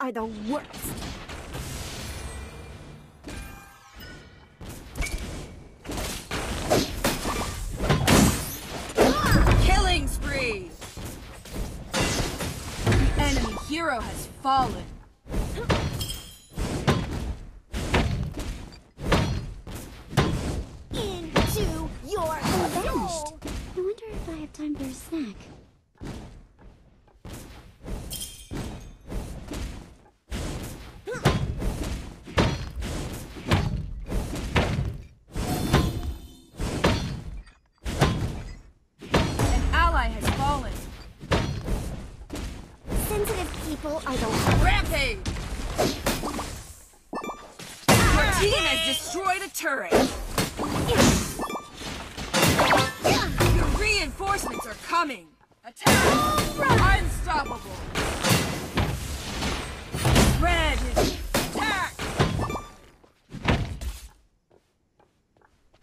are the worst. Killing spree! The enemy hero has fallen. Into your vanished. I wonder if I have time for a snack. Rampage! Your team has destroyed a turret! Your reinforcements are coming! Attack! Run. Unstoppable! Red is attack!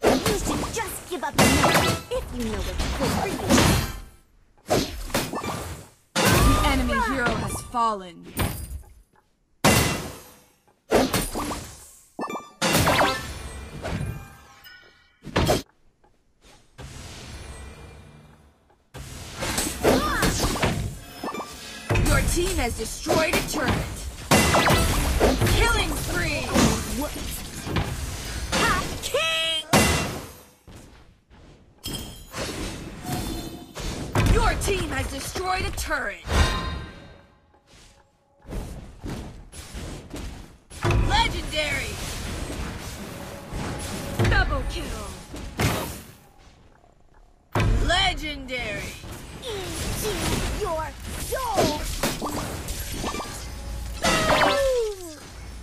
You should just give up now if you know what's good for you! The hero has fallen. Your team has destroyed a turret. Killing spree! Ha! King! Your team has destroyed a turret. Legendary! Double kill! Legendary! Into your soul!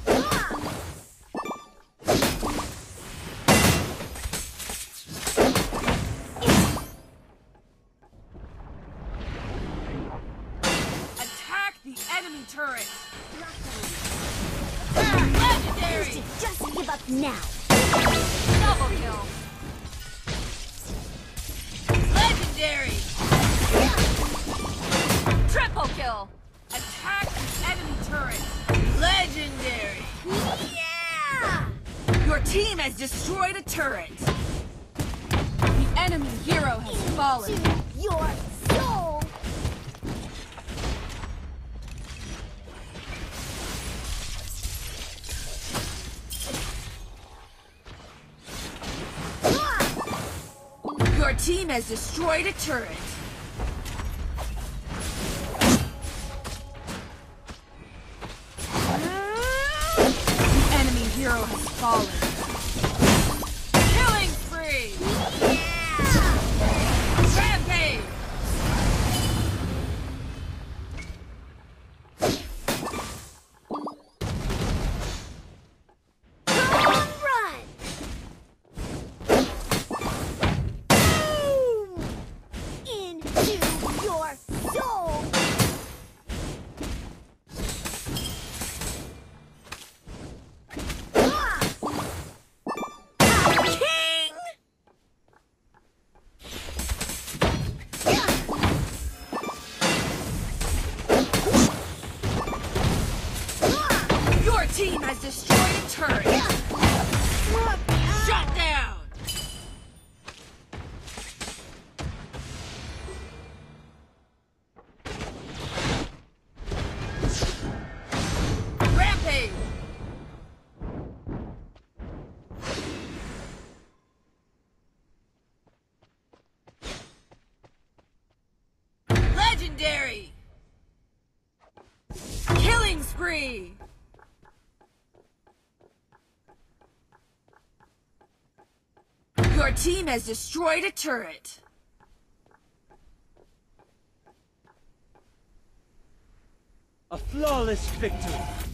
Attack the enemy turret! Legendary! You should just give up now. Double kill. Legendary! Yeah. Triple kill. Attack the enemy turret. Legendary! Yeah! Your team has destroyed a turret. The enemy hero has fallen. Into your soul! Your team has destroyed a turret. The enemy hero has fallen. Killing spree! Yeah! Rampage! Run! Team has destroyed a turret. Shut down. Rampage. Legendary. Killing spree. Your team has destroyed a turret. A flawless victory.